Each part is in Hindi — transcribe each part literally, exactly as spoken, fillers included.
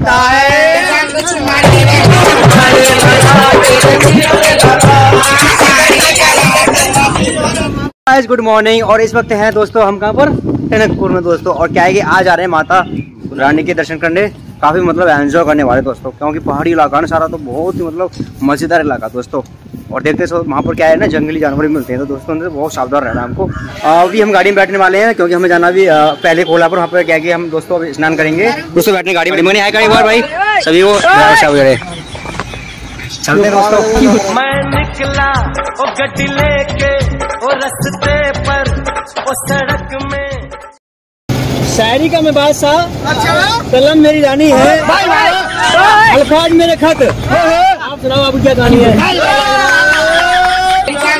सकता है। गुड मॉर्निंग, और इस वक्त हैं दोस्तों हम कहाँ पर, टनकपुर में दोस्तों। और क्या है कि आज आ रहे हैं माता रानी के दर्शन करने, काफ़ी मतलब एंजॉय करने वाले दोस्तों, क्योंकि पहाड़ी इलाका है ना सारा, तो बहुत ही मतलब मज़ेदार इलाका दोस्तों। और देखते हैं वहाँ पर क्या है ना, जंगली जानवर भी मिलते हैं, तो दोस्तों उनसे बहुत सावधान रहना है हमको। अभी हम गाड़ी में बैठने वाले हैं, क्योंकि हमें जाना भी पहले कोल्हापुर, वहाँ पर क्या है कि हम दोस्तों अभी स्नान करेंगे, दोस्तों बैठने गाड़ी में। मैंने आया गाड़ी बार भाई सभी वो चलते हैं दोस्तों। मैं निकला गड्डी लेके रस्ते पर सड़क में शायरी का मैं बादशाह, कलम मेरी रानी है, अल्फाज मेरे खत। आप सुनाओ आपकी क्या कहानी है। प्यार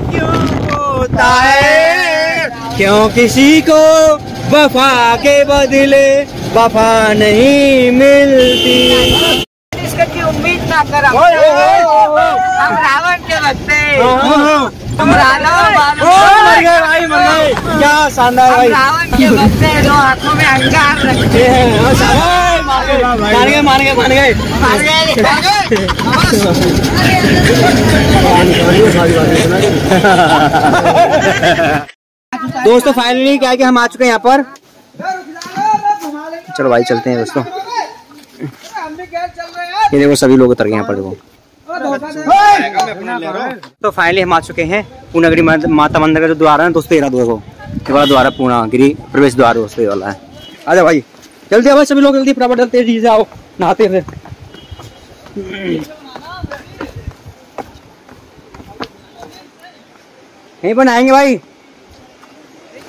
क्यों होता है, क्यों किसी को वफा के बदले वफा नहीं मिलती, इसका की उम्मीद ना करा। हम रावण के भक्त हैं, हम रावण के भक्त हैं, जो आँखों में अंगार रखते हैं। मान गए मान गए मान गए मान गए दोस्तों। फाइनली क्या है कि हम आ चुके हैं यहाँ पर। चलो भाई चलते हैं दोस्तों। ये देखो सभी लोग उतर गए यहाँ पर, देखो। तो फाइनली हम आ चुके हैं पूर्णागिरि माता मंदिर का जो द्वार है दोस्तों, ये रहा देखो, ये वाला द्वार है पूर्णागिरि प्रवेश द्वार दोस्तों, ये वाला है। आजा भाई जल्दी, आवाज सभी लोग जल्दी फटाफट चलते हैं, आओ नहाते हैं। नहीं बनाएंगे भाई।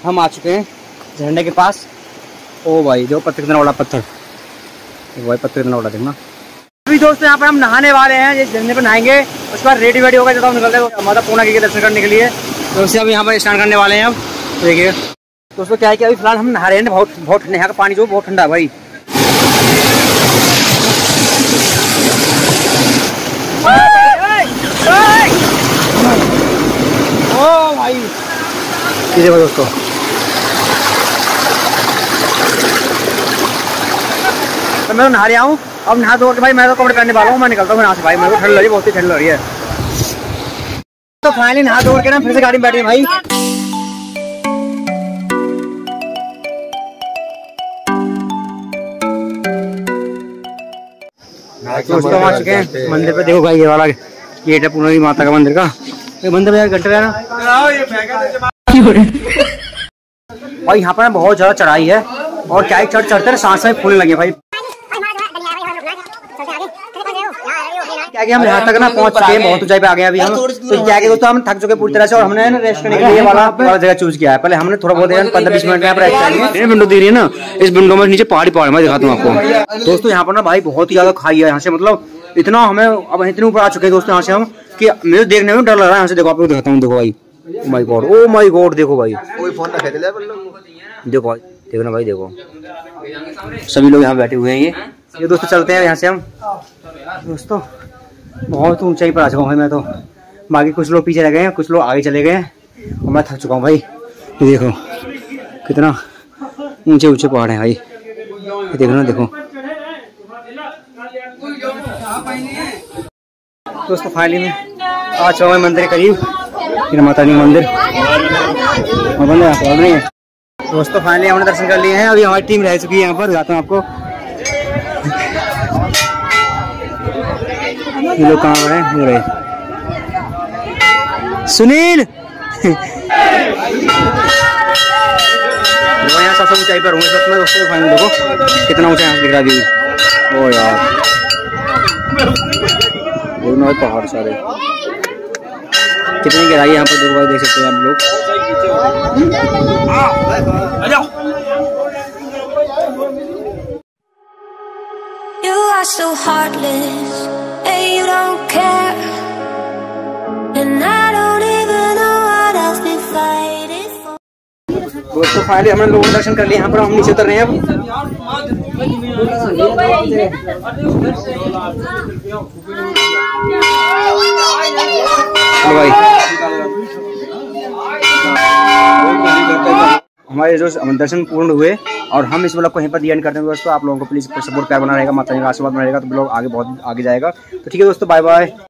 हम आ चुके हैं झंडे के पास। ओ भाई जो पत्थर कितना बड़ा, पत्थर भाई पत्थर कितना बड़ा देखना। अभी दोस्तों यहाँ पर हम नहाने वाले हैं, ये झंडे पर नहाएंगे, उसके बाद रेडी वेडी होगा, जब हम निकलते हैं माता पूर्णागिरि के दर्शन करने के लिए। तो उससे हम यहाँ पर स्नान करने वाले हैं। अब देखिए दोस्तों क्या है कि अभी फिलहाल हम नहा रहे हैं, बहुत बहुत यहाँ का पानी जो बहुत ठंडा है भाई। ओ भाई ये देखो दोस्तों, तो मैं तो नहा रहा हूँ, अब नहा धो के भाई मैं तो कपड़े पहनने वाला हूँ, मैं निकलता हूँ यहाँ से भाई, मेरे को ठंड लग रही है, बहुत ही ठंड लग रही है। तो फाइनली नहा धो के ना फिर से गाड़ी में बैठे भाई। दोस्तों हम आ चुके हैं मंदिर पे, देखो भाई ये वाला गेट है पूर्णागिरि माता का मंदिर का, ये मंदिर में घंटे है ना भाई। यहाँ पर बहुत ज्यादा चढ़ाई है, और क्या चढ़ चढ़ते सांस में फूलने लगे भाई। क्या कि हम यहाँ तक ना पहुँच चुके हैं, बहुत ऊंचाई पे आ गए अभी हम। तो क्या कि दोस्तों हम थक चुके पूरी तरह से, और हमने ना रेस्ट करने के लिए वाला जगह चूज किया है। पहले हमने थोड़ा बहुत पंद्रह बीस मिनट में विंडो दी रही है ना, इस विंडो में नीचे पहाड़ी पहाड़ में दिखाता हूँ आपको दोस्तों। यहाँ पर ना भाई बहुत ही ज्यादा खाई है, यहाँ से मतलब इतना हमें अब इतने ऊपर आ चुके हैं दोस्तों यहाँ से हम, कि मुझे देखने में डर लग रहा है। यहाँ से देखो आपको दिखाता हूँ, देखो भाई, ओ माई गॉड, ओ माई गॉड, देखो भाई, देखो देखो ना भाई, देखो सभी लोग यहाँ बैठे हुए हैं। ये ये दोस्तों चलते हैं यहाँ से हम दोस्तों, बहुत ऊंचाई पर आ चुका हूँ भाई मैं तो। बाकी कुछ लोग पीछे रह गए हैं, कुछ लोग आगे चले गए हैं, और मैं थक चुका हूँ भाई। ये देखो कितना ऊंचे ऊंचे पहाड़ हैं भाई, ये देखो ना, देखो दोस्तों। फाइनली में आ चुका हूँ मंदिर के करीब, माता रानी मंदिर नहीं है दोस्तों। फाइनली हमने दर्शन कर लिए हैं, अभी हमारी टीम रह चुकी है यहाँ पर, दिखाता हूँ आपको ये लोग कहाँ हैं। हो रहे सुनील यहाँ सबसे ऊंचाई पर हूँ सच में दोस्तों। फाइनल देखो कितना ऊंचा यहाँ दिख रहा है, ओ यार पहाड़ सारे कितनी गहराई है यहाँ पर, देखो भाई देख सकते हैं आप लोग। You are so heartless and you don't care. दोस्तों फाइनली हम लोग दर्शन कर लिए, यहाँ पर हम नीचे उतर रहे हैं। हमारे जो दर्शन पूर्ण हुए और हम इस ब्लॉग को यहीं पर एंड करते हैं दोस्तों। आप लोगों को प्लीज सपोर्ट प्यार बना रहेगा, माता जी का आशीर्वाद बना रहेगा तो ब्लॉग आगे बहुत आगे जाएगा। तो ठीक है दोस्तों, बाय बाय।